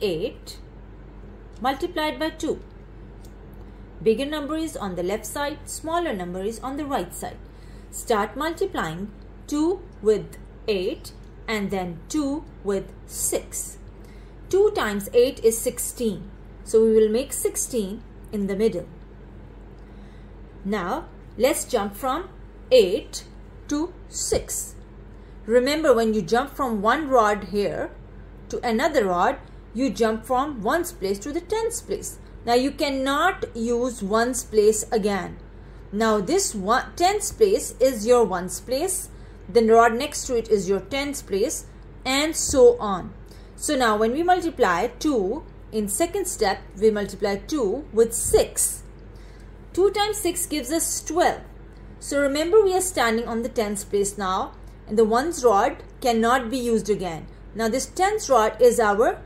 38 multiplied by 2. Bigger number is on the left side, smaller number is on the right side. Start multiplying 2 with 8 and then 2 with 6. 2 times 8 is 16. So we will make 16 in the middle. Now let's jump from 8 to 6. Remember, when you jump from one rod here to another rod, you jump from ones place to the tens place. Now you cannot use ones place again. Now this tens place is your ones place, then the rod next to it is your tens place, and so on. So now when we multiply 2 in second step, we multiply 2 with 6. 2 times 6 gives us 12. So remember, we are standing on the tens place now, and the ones rod cannot be used again. Now this tens rod is our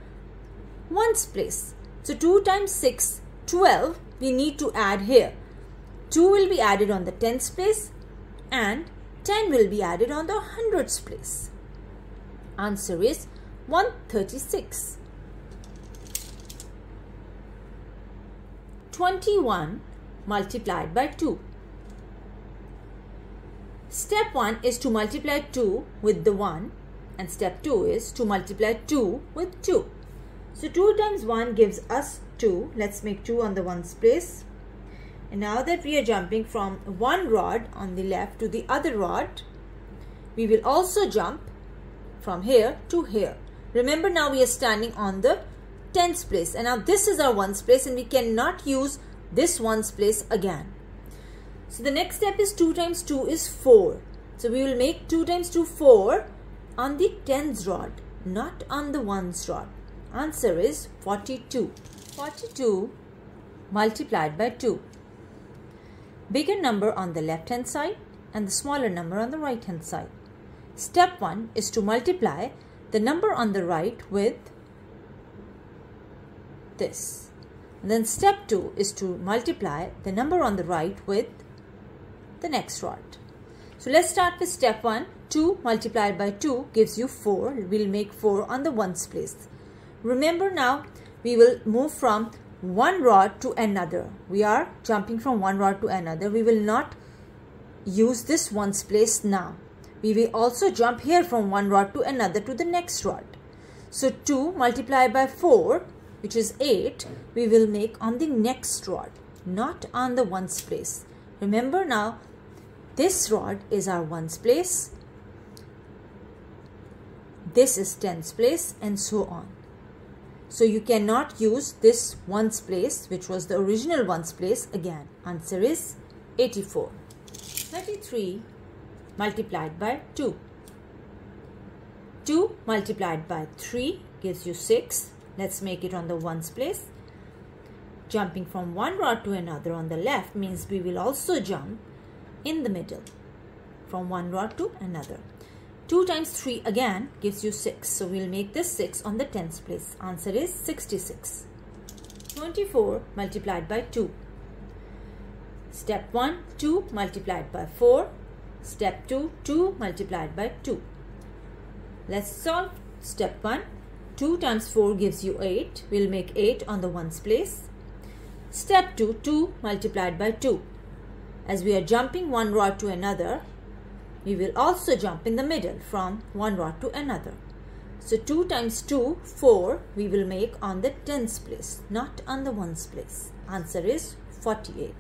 ones place. So 2 times 6, 12, we need to add here. 2 will be added on the tens place and 10 will be added on the hundreds place. Answer is 136. 21 multiplied by 2. Step 1 is to multiply 2 with the 1, and step 2 is to multiply 2 with 2. So 2 times 1 gives us 2. Let's make 2 on the ones place. And now that we are jumping from one rod on the left to the other rod, we will also jump from here to here. Remember, now we are standing on the tens place, and now this is our ones place, and we cannot use this ones place again. So the next step is 2 times 2 is 4. So we will make 2 times 2 4 on the tens rod, not on the ones rod. Answer is 42. 42 multiplied by 2. Bigger number on the left hand side and the smaller number on the right hand side. Step 1 is to multiply the number on the right with this. And then step 2 is to multiply the number on the right with the next rod. So let's start with step 1. 2 multiplied by 2 gives you 4. We'll make 4 on the ones place. Remember, now we will move from one rod to another. We are jumping from one rod to another. We will not use this ones place now. We will also jump here from one rod to another to the next rod. So 2 multiplied by 4, which is 8, we will make on the next rod, not on the ones place. Remember, now this rod is our ones place, this is tens place, and so on. So you cannot use this ones place, which was the original ones place, again. Answer is 84. 33 multiplied by 2. 2 multiplied by 3 gives you 6. Let's make it on the ones place. Jumping from one rod to another on the left means we will also jump in the middle from one rod to another. 2 times 3 again gives you 6. So we'll make this 6 on the tens place. Answer is 66. 24 multiplied by 2. Step 1, 2 multiplied by 4. Step 2, 2 multiplied by 2. Let's solve step 1. 2 times 4 gives you 8. We'll make 8 on the ones place. Step 2, 2 multiplied by 2. As we are jumping one rod to another, we will also jump in the middle from one rod to another. So 2 times 2, 4, we will make on the tens place, not on the ones place. Answer is 48.